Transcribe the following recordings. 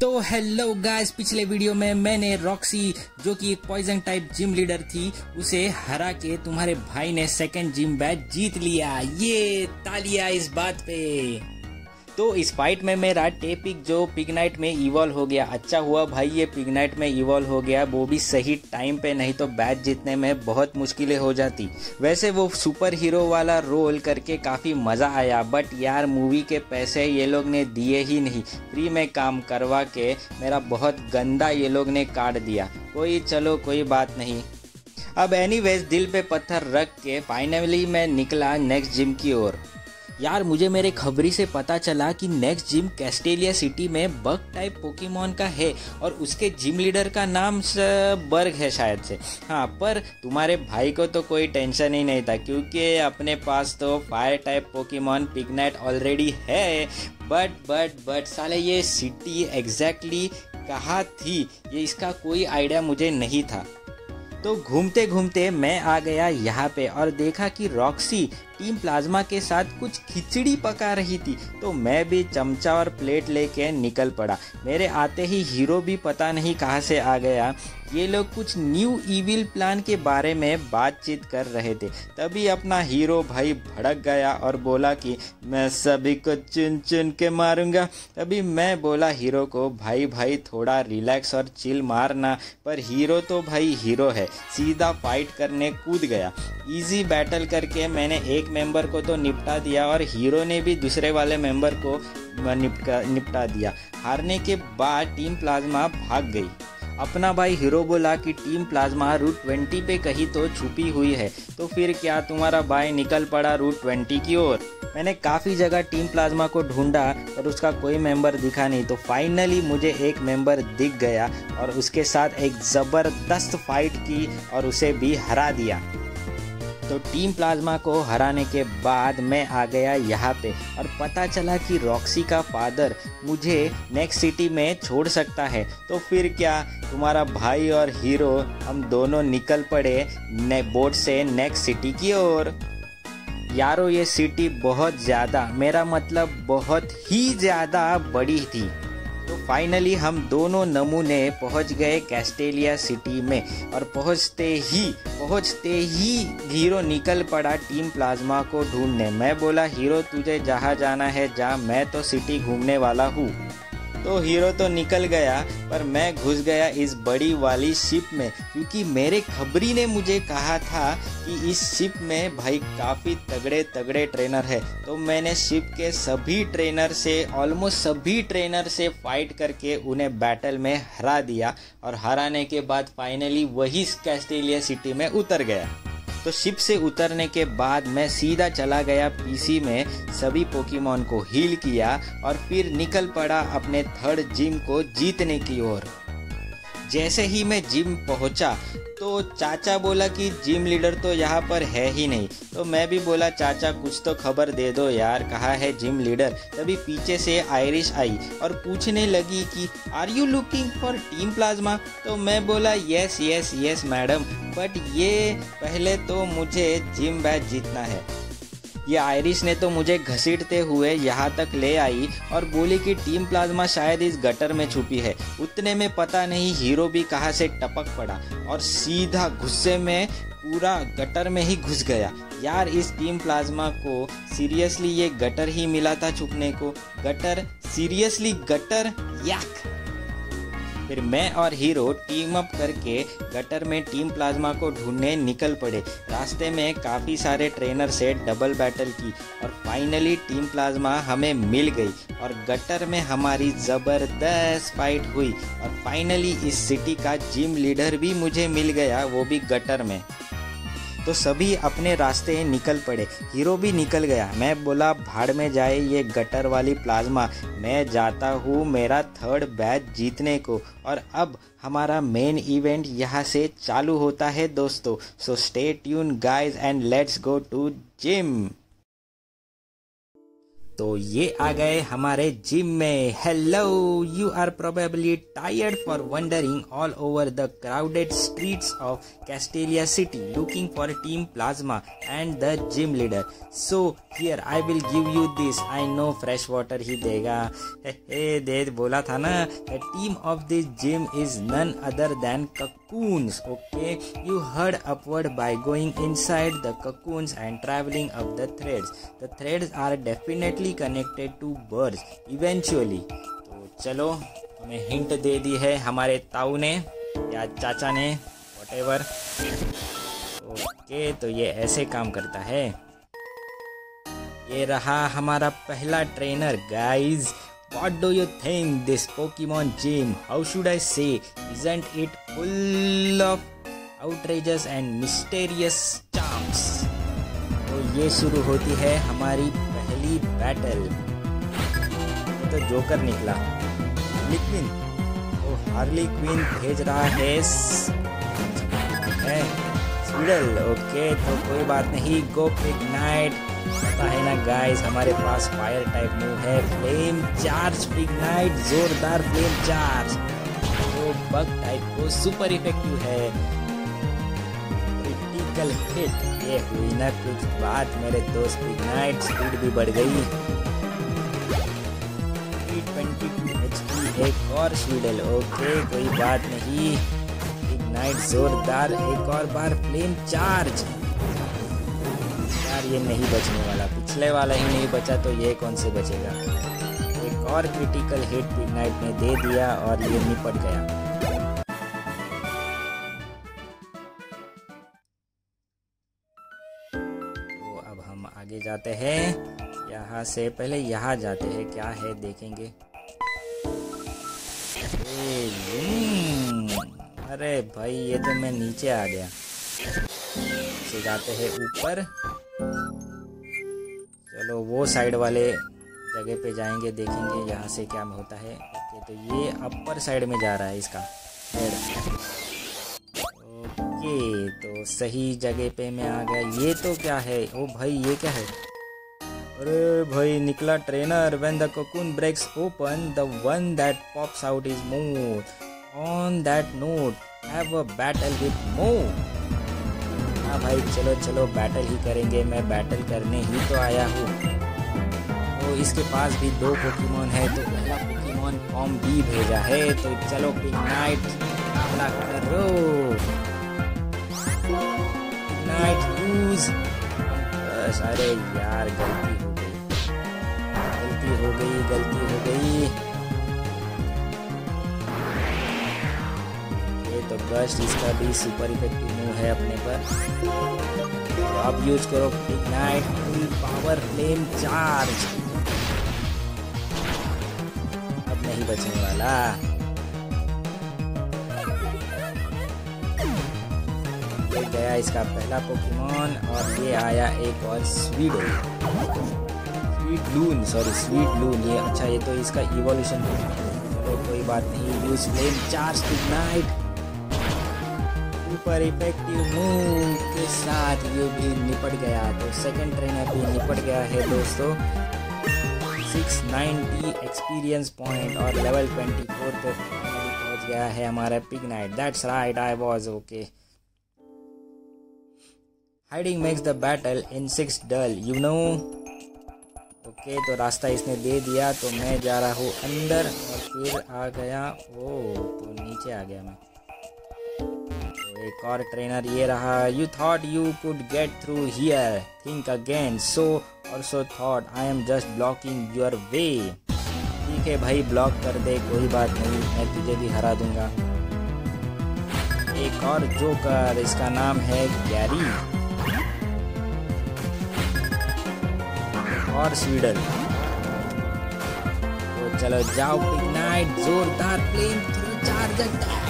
तो hello guys, पिछले video में मैंने रॉक्सी जो कि एक पॉइजन टाइप जिम लीडर थी उसे हरा के तुम्हारे भाई ने सेकंड जिम बैच जीत लिया। ये तालियां इस बात पे। तो इस फाइट में मेरा टेपिक जो पिगनाइट में इवॉल्व हो गया, अच्छा हुआ भाई ये पिगनाइट में इवॉल्व हो गया, वो भी सही टाइम पे, नहीं तो बैच जीतने में बहुत मुश्किलें हो जाती। वैसे वो सुपर हीरो वाला रोल करके काफ़ी मज़ा आया, बट यार मूवी के पैसे ये लोग ने दिए ही नहीं, फ्री में काम करवा के मेरा बहुत गंदा ये लोग ने काट दिया। कोई चलो कोई बात नहीं। अब एनीवेज दिल पे पत्थर रख के फाइनली मैं निकला नेक्स्ट जिम की ओर। यार मुझे मेरे खबरी से पता चला कि नेक्स्ट जिम कैस्टेलिया सिटी में बग टाइप पोकेमॉन का है और उसके जिम लीडर का नाम बर्ग है शायद से। हाँ, पर तुम्हारे भाई को तो कोई टेंशन ही नहीं था क्योंकि अपने पास तो fire type Pokemon Pignite already है। बट साले ये सिटी एग्जैक्टली कहाँ थी ये इसका कोई आइडिया मुझे नहीं था। तो घूमते घूमते मैं आ गया यहाँ पे और देखा कि रॉक्सी टीम प्लाज्मा के साथ कुछ खिचड़ी पका रही थी, तो मैं भी चमचा और प्लेट लेके निकल पड़ा। मेरे आते ही हीरो भी पता नहीं कहाँ से आ गया। ये लोग कुछ न्यू इविल प्लान के बारे में बातचीत कर रहे थे, तभी अपना हीरो भाई भड़क गया और बोला कि मैं सभी को चुन चुन के मारूंगा। तभी मैं बोला हीरो को, भाई थोड़ा रिलैक्स और चिल मारना, पर हीरो तो भाई हीरो है, सीधा फाइट करने कूद गया। इजी बैटल करके मैंने एक मेंबर को तो निपटा दिया और हीरो ने भी दूसरे वाले मेंबर को निपटा दिया। हारने के बाद टीम प्लाज्मा भाग गई। अपना भाई हीरो बोला कि टीम प्लाज्मा रूट 20 पे कहीं तो छुपी हुई है, तो फिर क्या तुम्हारा भाई निकल पड़ा रूट 20 की ओर। मैंने काफ़ी जगह टीम प्लाज्मा को ढूंढा पर उसका कोई मेंबर दिखा नहीं, तो फाइनली मुझे एक मेंबर दिख गया और उसके साथ एक ज़बरदस्त फाइट की और उसे भी हरा दिया। तो टीम प्लाज्मा को हराने के बाद मैं आ गया यहाँ पे और पता चला कि रॉक्सी का फादर मुझे नेक्स्ट सिटी में छोड़ सकता है, तो फिर क्या तुम्हारा भाई और हीरो हम दोनों निकल पड़े बोट से नेक्स्ट सिटी की ओर। यारो ये सिटी बहुत ज़्यादा, मेरा मतलब बहुत ही ज़्यादा बड़ी थी। तो फाइनली हम दोनों नमूने पहुंच गए कैस्टेलिया सिटी में और पहुंचते ही हीरो निकल पड़ा टीम प्लाज्मा को ढूंढने। मैं बोला हीरो तुझे जहाँ जाना है जा, मैं तो सिटी घूमने वाला हूँ। तो हीरो तो निकल गया पर मैं घुस गया इस बड़ी वाली शिप में, क्योंकि मेरे खबरी ने मुझे कहा था कि इस शिप में भाई काफ़ी तगड़े ट्रेनर है। तो मैंने शिप के ऑलमोस्ट सभी ट्रेनर से फाइट करके उन्हें बैटल में हरा दिया और हराने के बाद फाइनली वही कैस्टेलिया सिटी में उतर गया। तो शिप से उतरने के बाद मैं सीधा चला गया पीसी में, सभी पोकेमॉन को हील किया और फिर निकल पड़ा अपने थर्ड जिम को जीतने की ओर। जैसे ही मैं जिम पहुंचा तो चाचा बोला कि जिम लीडर तो यहाँ पर है ही नहीं। तो मैं भी बोला चाचा कुछ तो खबर दे दो यार, कहाँ है जिम लीडर। तभी पीछे से आयरिश आई और पूछने लगी कि are you looking for team plasma. तो मैं बोला यस मैडम, बट ये पहले तो मुझे जिम बैच जीतना है। ये आयरिश ने तो मुझे घसीटते हुए यहाँ तक ले आई और बोली कि टीम प्लाज्मा शायद इस गटर में छुपी है। उतने में पता नहीं हीरो भी कहाँ से टपक पड़ा और सीधा गुस्से में पूरा गटर में ही घुस गया। यार इस टीम प्लाज्मा को सीरियसली ये गटर ही मिला था छुपने को। Gutter yuck. फिर मैं और हीरो टीम अप करके गटर में टीम प्लाज्मा को ढूंढने निकल पड़े। रास्ते में काफ़ी सारे ट्रेनर से डबल बैटल की और फाइनली टीम प्लाज्मा हमें मिल गई और गटर में हमारी ज़बरदस्त फाइट हुई और फाइनली इस सिटी का जिम लीडर भी मुझे मिल गया, वो भी गटर में। तो सभी अपने रास्ते निकल पड़े, हीरो भी निकल गया। मैं बोला भाड़ में जाए ये गटर वाली प्लाज्मा, मैं जाता हूँ मेरा थर्ड बैच जीतने को और अब हमारा मेन इवेंट यहाँ से चालू होता है दोस्तों। So stay tuned guys and let's go to gym. तो ये आ गए हमारे जिम में। Hello, you are probably tired for wandering all over the crowded streets of Castelia city looking for team plasma and the gym leader. So here I will give you this, I know fresh water ही देगा। They बोला था ना, the team of this gym is none other than cocoons, okay? You heard upward by going inside the cocoons and traveling up the threads. The threads are definitely connected to birds eventually. तो चलो, हमें hint दे दी है हमारे ताऊ ने या चाचा ने, whatever. ओके, तो ये ऐसे काम करता है। ये रहा हमारा पहला trainer guys. What do you think this Pokemon gym, how should I say, isn't it full of outrageous and mysterious charms? तो ये शुरू होती है हमारी पहली बैटल। तो जोकर निकला, लेकिन तो हार्ली क्वीन भेज रहा है स्पीडल। ओके, तो कोई बात नहीं, गो पिग्नाइट। पता है ना गाइस, हमारे पास फायर टाइप मूव है, फ्लेम चार्ज पिग्नाइट, जोरदार फ्लेम चार्ज। तो बग टाइप को सुपर इफेक्टिव है, क्रिटिकल हिट। ये हुई ना कुछ बात मेरे दोस्त पिग्नाइट, स्पीड भी बढ़ गई। 322 HP एक और स्वीडल। ओके, कोई बात नहीं, पिग्नाइट जोरदार एक और बार फ्लेम चार्ज। ये नहीं बचने वाला, पिछले वाला ही नहीं बचा तो ये कौन से बचेगा। एक और क्रिटिकल हिट पिग्नाइट ने दे दिया और ये निपट गया। तो अब हम आगे जाते हैं, यहाँ से पहले यहाँ जाते हैं, क्या है देखेंगे। अरे भाई, ये तो मैं नीचे आ गया। से जाते हैं ऊपर, चलो वो साइड वाले जगह पे जाएंगे, देखेंगे यहाँ से क्या होता है। ओके, तो ये अपर साइड में जा रहा है इसका हेड। ओके, तो सही जगह पे मैं आ गया। ये तो क्या है, ओ भाई ये क्या है। अरे भाई, निकला trainer. When the cocoon breaks open the one that pops out is more. On that note, have a battle with more. हाँ भाई, चलो चलो बैटल ही करेंगे, मैं बैटल करने ही तो आया हूँ। तो इसके पास भी दो पोकेमॉन है, तो पहला पोकेमॉन फॉर्म बी भेजा है। तो चलो पिग्नाइट, हमला करो। पिग्नाइट यूज, बस। अरे यार, गलती हो गई, गलती हो गई, गलती हो गई। तो बस्ट, इसका भी सुपर इफेक्टिव मूव है अपने पर। तो आप यूज करो Pignite full power flame charge. अब नहीं बचने वाला। ये गया इसका पहला पोकेमॉन और ये आया एक और स्वीट लून। ये अच्छा, ये तो इसका इवोल्यूशन है। तो कोई बात नहीं, use flame charge Pignite, super effective move के साथ ये भी निपट गया। तो सेकंड ट्रेनर भी निपट गया है दोस्तों। 690 एक्सपीरियंस पॉइंट और लेवल 24 पे पहुंच गया है हमारा Pignite. That's right, I was okay. Hiding makes the battle in six dull, you know. Okay, तो रास्ता इसने दे दिया, तो मैं जा रहा हूँ अंदर और फिर आ गया। ओ, तो नीचे आ गया मैं। एक और ट्रेनर ये रहा। You thought you could get through here, think again, so also thought I am just blocking your way. ठीक है भाई, ब्लॉक कर दे, कोई बात नहीं, मैं तुझे भी हरा दूंगा। एक और जोकर, इसका नाम है गैरी। और स्वीडल। तो चलो जाओ पिग्नाइट, जोरदार फ्लेम थ्रू चार्ज अटैक।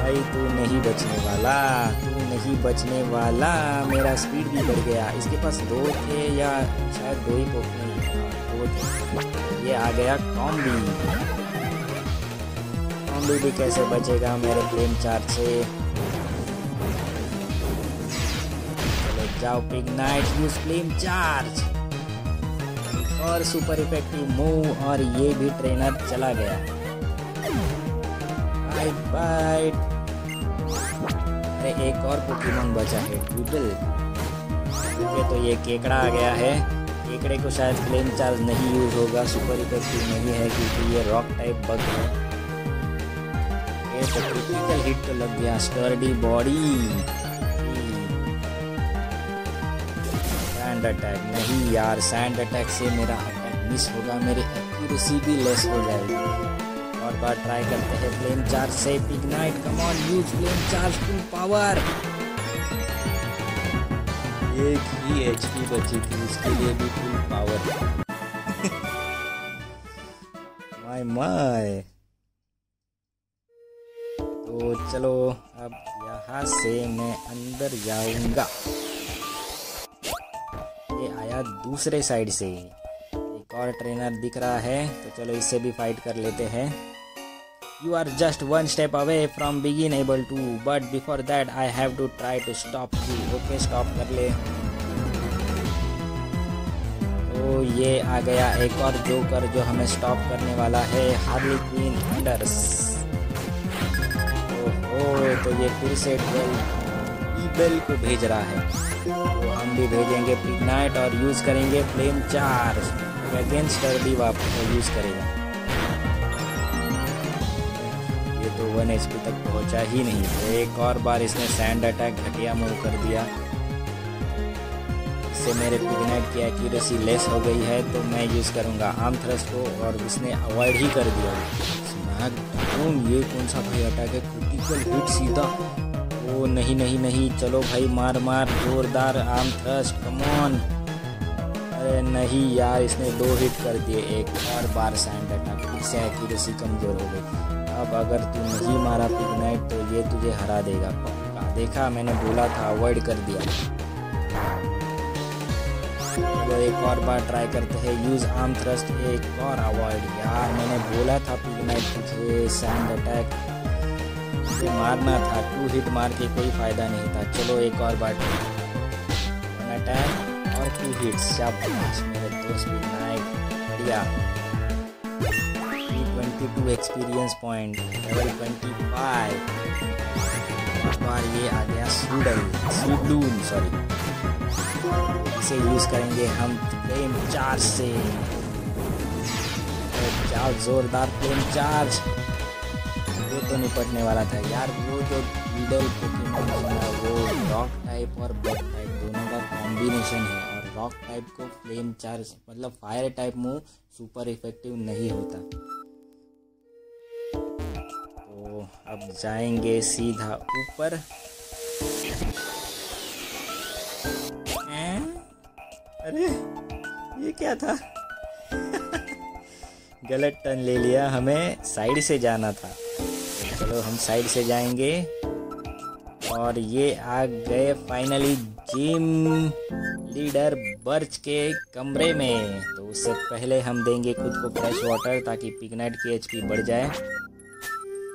भाई तू नहीं बचने वाला, तू नहीं बचने वाला। मेरा स्पीड भी बढ़ गया। इसके पास दो थे या शायद दो ही पोकेमॉन थे। ये आ गया कॉम्बी। कॉम्बी भी कैसे बचेगा मेरे फ्लेम चार्ज से। चलो जाओ पिग्नाइट, यूज फ्लेम चार्ज और सुपर इफेक्टिव मूव, और ये भी ट्रेनर चला गया। Bye bye. अरे एक और पोकेमॉन बचा है डूडल। तो ये केकड़ा आ गया है। केकड़े को शायद फ्लेम चार्ज नहीं यूज होगा, सुपर इफेक्टिव नहीं है क्योंकि ये रॉक टाइप बग है। ये तो क्रिटिकल हिट तो लग गया, स्टर्डी बॉडी सैंड अटैक। नहीं यार, सैंड अटैक से मेरा अटैक मिस होगा, मेरी एक्यूरेसी भी लेस हो जाएगी। और बार ट्राई करते हैं फ्लेम चार्ज से Pignite. Come on, use flame charge to power. एक ही एचपी बची थी, इसके लिए भी फुल पावर। My my. तो चलो अब यहाँ से मैं अंदर जाऊंगा। ये आया दूसरे साइड से, एक और ट्रेनर दिख रहा है, तो चलो इससे भी फाइट कर लेते हैं। You are just one step away from being able to, but before that I have to try to stop you. Okay, stop कर ले। तो ये आ गया एक और जोकर जो हमें स्टॉप करने वाला है, हार्ली क्वीन हंडर्स। ओहो, तो ये फिर से ईबेल को भेज रहा है, तो हम भी भेजेंगे पिग्नाइट और यूज़ करेंगे फ्लेम चार्ज। अगेंस्ट भी वापस यूज़ करेगा, तो 1 HP तक पहुंचा ही नहीं। तो एक और बार इसने सैंड अटैक घटिया मूव कर दिया, इससे मेरे पिग्नाइट की एक्यूरेसी लेस हो गई है। तो मैं यूज़ करूंगा आर्म थ्रस्ट को, और इसने अवॉइड ही कर दिया। ये कौन सा भाई अटैक है, क्रिटिकल हिट सीधा। ओ नहीं, चलो भाई मार मार, जोरदार आर्म थ्रस्ट, कम ऑन। अरे नहीं यार, इसने 2 हिट कर दिए। एक और बार सैंड अटैक, इससे एक्यूरेसी कमज़ोर हो गई। अब अगर तू नहीं मारा पिग्नाइट तो ये तुझे हरा देगा पक्का। देखा, मैंने बोला था, अवॉइड कर दिया। तो एक और बार ट्राई करते हैं, यूज आर्म थ्रस्ट, एक और अवॉइड। यार मैंने बोला था पिग्नाइट तुझे सैंड अटैक से मारना था, 2 हिट मार के कोई फायदा नहीं था। चलो एक और बार अटैक और 2 हिट्स। शाबाश मेरे दोस्त पिग्नाइट, बढ़िया। 22 एक्सपीरियंस पॉइंट, लेवल 25। और ये आ गया सूडून, सॉरी। इसे यूज़ करेंगे हम फ्लेम चार्ज से। क्या जोरदार फ्लेम चार्ज, ये तो निपटने वाला था यार। वो जो डूडल पोकेमॉन था वो रॉक टाइप और बग टाइप दोनों का कॉम्बिनेशन है, और रॉक टाइप को फ्लेम चार्ज मतलब fire type move super effective नहीं होता। अब जाएंगे सीधा ऊपर। अरे ये क्या था? गलत टर्न ले लिया, हमें साइड से जाना था। चलो हम साइड से जाएंगे। और ये आ गए फाइनली जिम लीडर बर्च के कमरे में। तो उससे पहले हम देंगे खुद को फ्रेश वाटर ताकि पिग्नाइट की एचपी बढ़ जाए।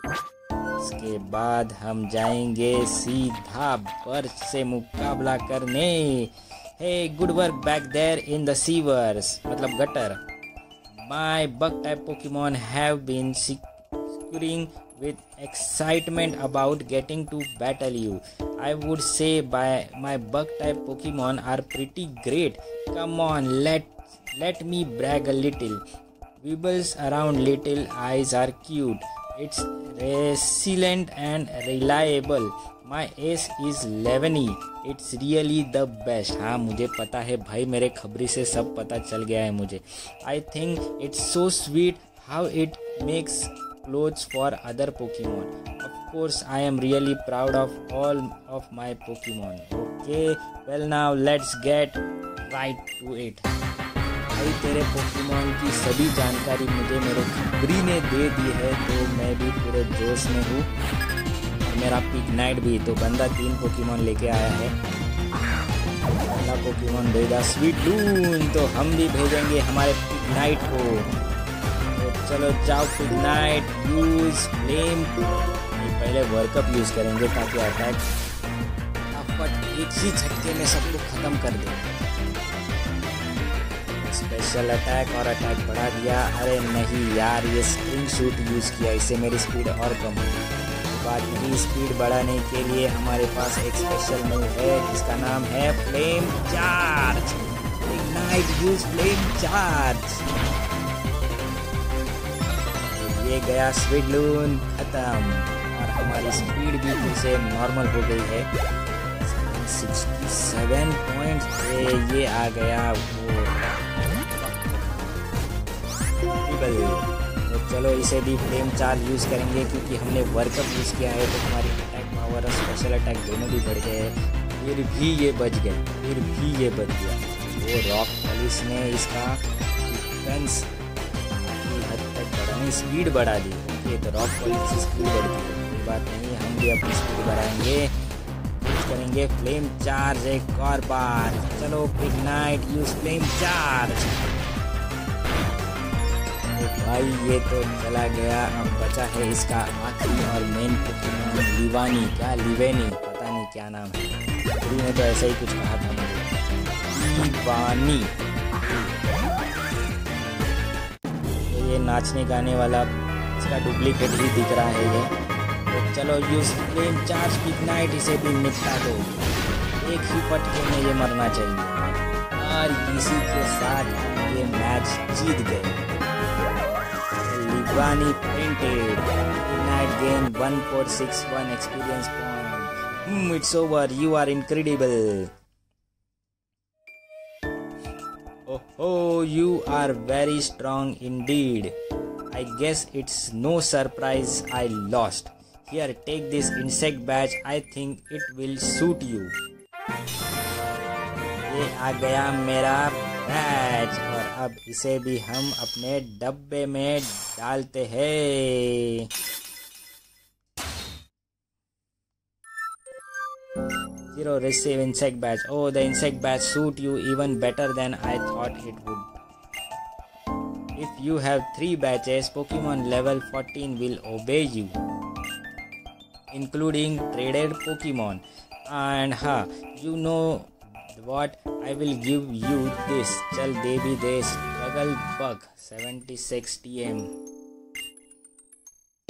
इसके बाद हम जाएंगे सीधा बर्च से मुकाबला करने। Hey good work back there in the sewers, मतलब गटर। My bug type Pokemon have been screaming with excitement about getting to battle you. I would say by my bug type Pokemon are pretty great. Come on, let me brag a little. विबल्स around little eyes are cute. It's resilient and reliable. My ace is Leavanny. It's really the best. हाँ मुझे पता है भाई, मेरे खबरी से सब पता चल गया है मुझे। I think it's so sweet how it makes clothes for other Pokemon. Of course, I am really proud of all of my Pokemon. Okay, well now let's get right to it. भाई तेरे Pokemon की सभी जानकारी मुझे मेरे खबरी ने दे दी है, तो मैं भी पूरे जोश में हूँ। मेरा पिग्नाइट भी। तो बंदा 3 पोकेमॉन लेके आया है। पहला पोकेमॉन भेजा स्वीडून, तो हम भी भेजेंगे हमारे पिग्नाइट को। तो चलो जाओ पिग्नाइट, यूज फ्लेम। पहले वर्कअप यूज़ करेंगे ताकि अटैक बट एक ही झटके में सबको खत्म कर दिया। स्पेशल अटैक और अटैक बढ़ा दिया। अरे नहीं यार, ये स्प्रिंग शूट यूज़ किया, इससे मेरी स्पीड और कम हुई। बाकी स्पीड बढ़ाने के लिए हमारे पास एक स्पेशल मूव है जिसका नाम है flame charge. Pignite use flame charge. ये गया स्वीडलून खत्म और हमारी स्पीड भी फिर से नॉर्मल हो गई है। 67 पॉइंट ये आ गया वो। चलो इसे भी फ्लेम चार्ज यूज़ करेंगे क्योंकि हमने वर्कअप यूज़ किया है तो हमारी अटैक पावर और स्पेशल अटैक दोनों भी बढ़ गए। फिर भी ये बच गए, फिर भी ये बच गया। वो रॉक पॉलिश ने इसका डिफेंस की हद तक बढ़ाने स्पीड बढ़ा दी। ये तो रॉक पॉलिश की स्पीड बढ़ गई, कोई बात नहीं, हम भी अपनी स्पीड बढ़ाएंगे। यूज़ करेंगे फ्लेम चार्ज एक और बार। चलो पिग्नाइट यूज़ फ्लेम चार्ज। भाई ये तो चला गया। अब बचा है इसका आखिरी और मेन पोकेमॉन लीवानी, क्या लीवेनी, पता नहीं क्या नाम है, शुरू में तो ऐसा ही कुछ कहा था मुझे, लीवानी। तो ये नाचने गाने वाला इसका डुप्लीकेट ही दिख रहा है ये। तो चलो यूज फ्लेम चार्ज पिग्नाइट, इसे भी निपटा दो, एक ही पटके में ये मरना चाहिए। और इसी के साथ ये मैच जीत गए। Leavanny printed night game 1461 experience point. It's over, you are incredible. ओहो, you are very strong indeed. I guess it's no surprise I lost. Here take this insect badge, I think it will suit you. ये आ गया मेरा batch और अब इसे भी हम अपने डब्बे में डालते हैं। Zero receive insect badge. Oh, the insect badge suit you even better than I thought it would. If you have 3 badges, Pokemon level 14 will obey you, including traded Pokemon. And ha, you know what? I will give you this. Chal Devi De struggle bug 76 TM.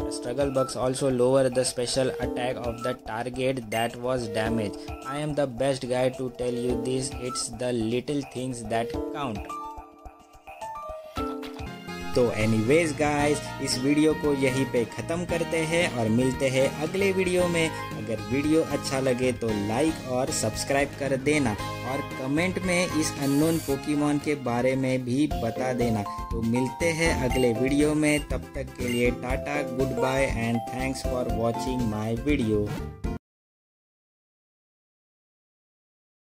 The struggle bugs also lower the special attack of the target that was damaged. I am the best guy to tell you this. It's the little things that count. तो anyways guys, इस video को यहीं पे ख़त्म करते हैं और मिलते हैं अगले वीडियो में। अगर वीडियो अच्छा लगे तो लाइक और सब्सक्राइब कर देना और कमेंट में इस अननोन पोकेमॉन के बारे में भी बता देना। तो मिलते हैं अगले वीडियो में, तब तक के लिए Tata, good bye and thanks for watching my video.